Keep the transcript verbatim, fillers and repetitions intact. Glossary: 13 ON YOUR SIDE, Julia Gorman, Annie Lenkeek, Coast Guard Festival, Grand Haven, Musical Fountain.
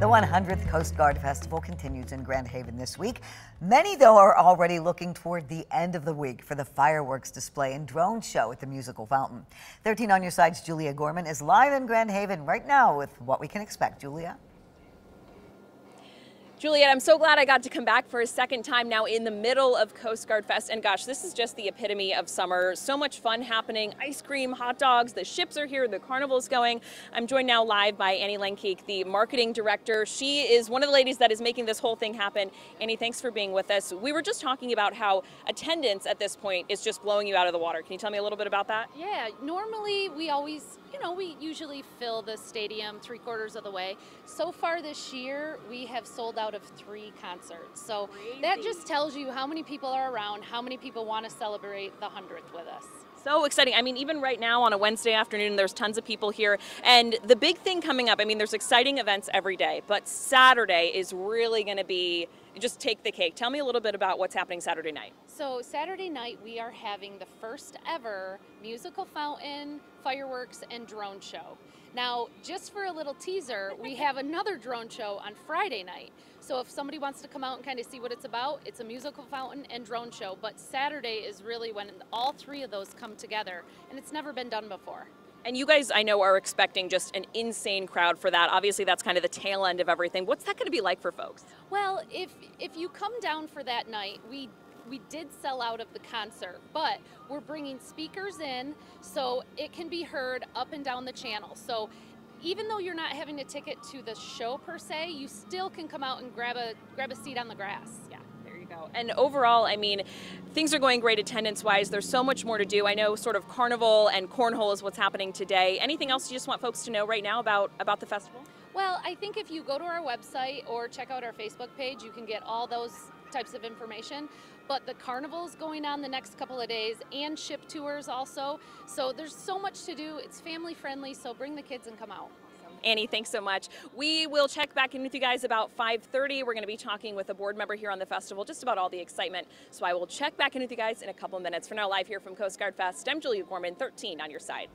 The one hundredth Coast Guard Festival continues in Grand Haven this week. Many, though, are already looking toward the end of the week for the fireworks display and drone show at the Musical Fountain. thirteen On Your Side's Julia Gorman is live in Grand Haven right now with what we can expect. Julia? Juliet, I'm so glad I got to come back for a second time now in the middle of Coast Guard Fest. And gosh, this is just the epitome of summer. So much fun happening. Ice cream, hot dogs, the ships are here, the carnival's going. I'm joined now live by Annie Lenkeek, the marketing director. She is one of the ladies that is making this whole thing happen. Annie, thanks for being with us. We were just talking about how attendance at this point is just blowing you out of the water. Can you tell me a little bit about that? Yeah, normally we always, you know, we usually fill the stadium three quarters of the way. So far this year, we have sold out of three concerts. So Crazy. That just tells you how many people are around, how many people want to celebrate the hundredth with us. So exciting. I mean, even right now on a Wednesday afternoon, there's tons of people here. And the big thing coming up, I mean, there's exciting events every day, but Saturday is really going to be just take the cake. Tell me a little bit about what's happening Saturday night. So Saturday night, we are having the first ever Musical Fountain, fireworks, and drone show. Now, just for a little teaser, we have another drone show on Friday night. So if somebody wants to come out and kind of see what it's about, it's a Musical Fountain and drone show. But Saturday is really when all three of those come together, and it's never been done before. And you guys, I know, are expecting just an insane crowd for that. Obviously, that's kind of the tail end of everything. What's that going to be like for folks? Well, if if you come down for that night, we we did sell out of the concert, but we're bringing speakers in so it can be heard up and down the channel. So even though you're not having a ticket to the show per se, you still can come out and grab a grab a seat on the grass. Yeah. And overall, I mean, things are going great attendance-wise. There's so much more to do. I know sort of carnival and cornhole is what's happening today. Anything else you just want folks to know right now about, about the festival? Well, I think if you go to our website or check out our Facebook page, you can get all those types of information. But the carnival's going on the next couple of days and ship tours also. So there's so much to do. It's family-friendly, so bring the kids and come out. Annie, thanks so much. We will check back in with you guys about five thirty. We're going to be talking with a board member here on the festival just about all the excitement. So I will check back in with you guys in a couple minutes. For now, live here from Coast Guard Fest, I'm Julia Gorman, thirteen On Your Side.